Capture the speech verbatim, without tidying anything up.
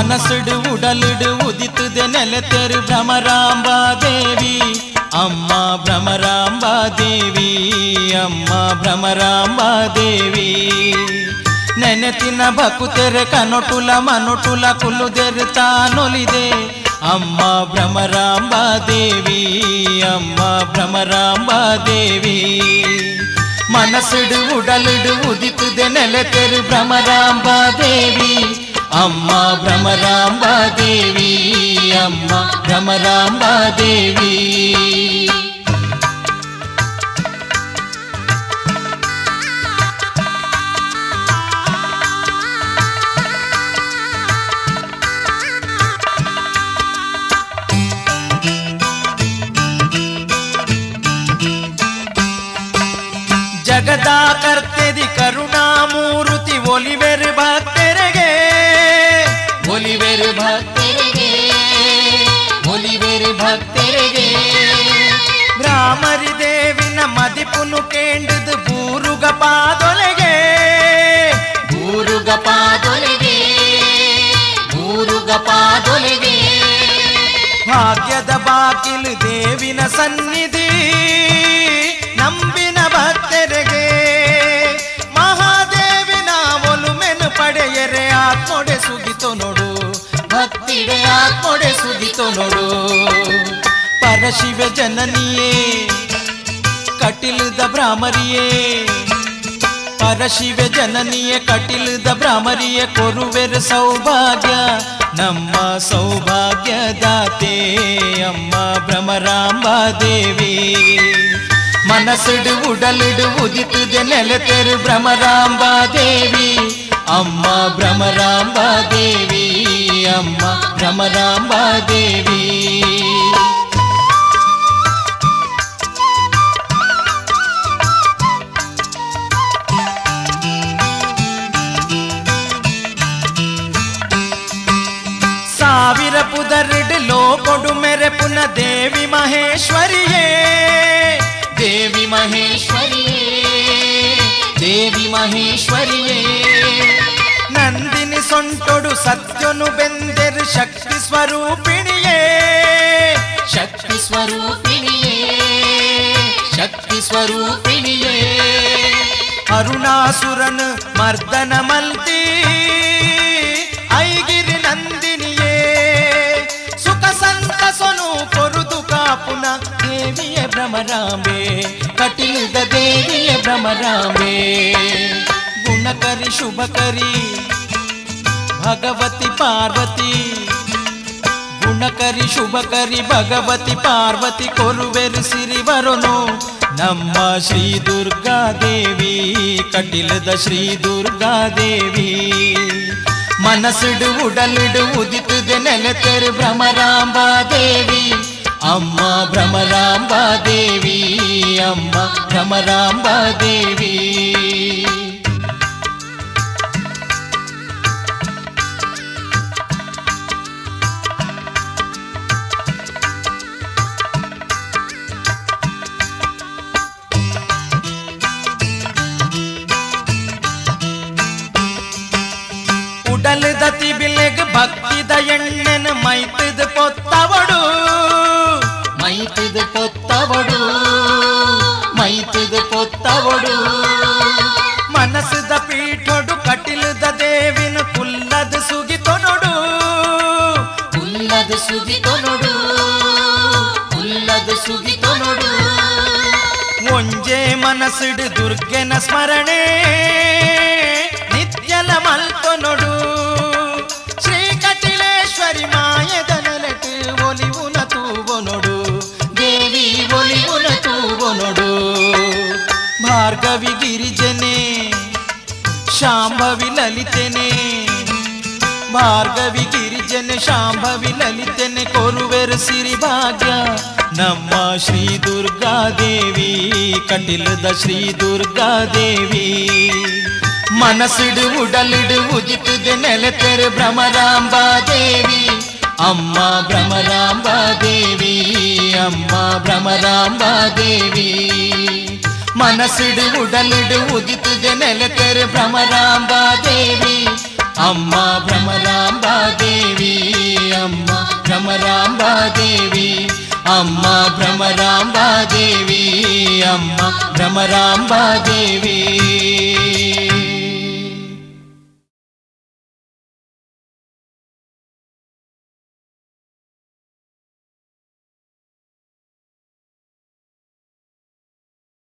मनसुड़ उडलुड़ उदितुदे नेलतेरु भ्रमरांबा देवी अम्मा भ्रमरांबा देवी अम्मा भ्रमरांबा देवी नेनेतिन भकुतेरे कनोटुल मनोटुल कुलुदेरु तानोलिदे अम्मा भ्रमरांबा देवी अम्मा भ्रमरांबा देवी मनसुड़ उडलुड़ उदितुदे नेलतेरु भ्रमरांबा देवी अम्मा भ्रमरांबा देवी अम्मा भ्रमरांबा देवी। जगदा करते दी करुणा मूर्ति ओलीवेर भक्त ओलीवेर भक्तरिगे ओलीवेर भक्तरिगे भ्रमरी देविन मदिपुनु केंद्रद बूरुग पादोलगे बूरुग पादोलगे बूरुग पादोलगे भाग्यद बाकिल देविन सन्निधि नंबिन भक्तरिगे महादेविन ओलुमेनु पडेयरे आत्मोडे सुगितो नोडु भक्तिडे आत्मोडे सुदितो नोडु परशिव जननिये कटिलद भ्रामरिये परशिव जननिये कटिलद भ्रामरिये कोरुवेर सौभाग्य नम्म सौभाग्य दाते अम्मा भ्रमरांबा देवी मनसुडु उडलुडु उदितुदे नेलतेरु भ्रमरांबा देवी अम्मा भ्रमरांबा देवी अम्मा भ्रमरांबा देवी। साविर पुदर्ड लोकोडु मेरे पुन देवी महेश्वरी देवी महेश्वरी देवी महेश्वरी नंदिनी सोंटोडु सत्योनु बेंदेर शक्ति स्वरूपिणिये शक्ति स्वरूपिणिये शक्ति स्वरूपिणिये अरुणासुरन मर्दन मल्ती ऐगिरि नंदिनिये सुख संतसनु कोरुदु कापुन देविये भ्रमरांबे कटिलद देविये भ्रमरांबे गुणकरी शुभकरी भगवती पार्वती गुणकरी शुभकरी भगवती पार्वती कोरुवेरु सिरिवरुनु नम्म श्री दुर्गा देवी कटिलद श्री दुर्गा देवी मनसुडु उडलुडु उदितुदे नेलतेरु भ्रमरांबा देवी अम्मा भ्रमरांबा देवी अम्मा भ्रमरांबा देवी। उडलदति बिलेग भक्तिद एण्णेन मैतद पोत्तवडु मैतद पोत्तवडु मैतद पोत्तवडु मनसद पीठोडु कटिलद देविन कुल्लद सुगितोनोडु कुल्लद सुगितोनोडु कुल्लद सुगितोनोडु ओंजे मनसड दुर्गेन स्मरणे मल्तोनोडु श्रीकटिलेश्वरी मायद नेलटु ओलिवुन तूवोनोडु देवी ओलिवुन तूवोनोडु भार्गवि गिरीजने शांभवि ललितने भार्गवि गिरीजने शांभवि ललितने कोरुवेरु सिरिभाग्य नम्म श्री दुर्गा देवी कटिलद श्री दुर्गा देवी मनसुडु उडलुडु उदितुदे नेलतेरु भ्रमरांबा देवी अम्मा भ्रमरांबा देवी अम्मा भ्रमरांबा देवी मनसुडु उडलुडु उदितुदे नेलतेरु भ्रमरांबा देवी अम्मा भ्रमरांबा देवी, अम्मा भ्रमरांबा देवी, अम्मा भ्रमरांबा देवी, अम्मा भ्रमरांबा देवी।